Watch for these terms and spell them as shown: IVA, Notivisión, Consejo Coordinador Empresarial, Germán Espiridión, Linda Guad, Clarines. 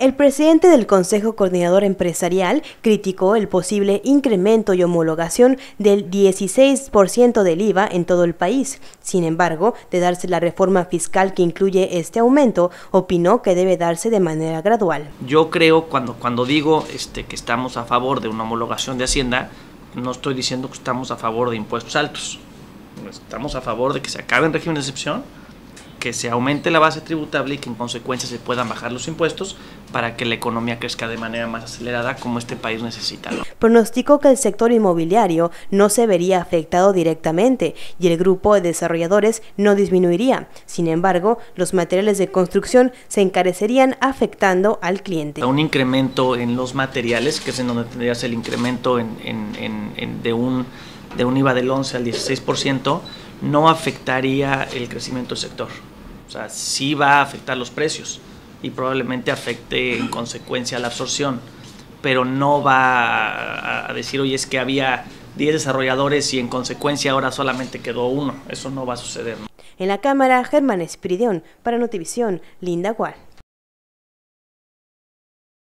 El presidente del Consejo Coordinador Empresarial criticó el posible incremento y homologación del 16% del IVA en todo el país. Sin embargo, de darse la reforma fiscal que incluye este aumento, opinó que debe darse de manera gradual. Yo creo, cuando digo que estamos a favor de una homologación de Hacienda, no estoy diciendo que estamos a favor de impuestos altos. Estamos a favor de que se acabe el régimen de excepción, que se aumente la base tributable y que en consecuencia se puedan bajar los impuestos para que la economía crezca de manera más acelerada como este país necesita. Pronosticó que el sector inmobiliario no se vería afectado directamente y el grupo de desarrolladores no disminuiría. Sin embargo, los materiales de construcción se encarecerían afectando al cliente. Un incremento en los materiales, que es en donde tendrías el incremento de un IVA del 11 al 16%, no afectaría el crecimiento del sector. O sea, sí va a afectar los precios y probablemente afecte en consecuencia la absorción, pero no va a decir, oye, es que había 10 desarrolladores y en consecuencia ahora solamente quedó uno. Eso no va a suceder, ¿no? En la cámara, Germán Espiridión. Para Notivisión, Linda Guad.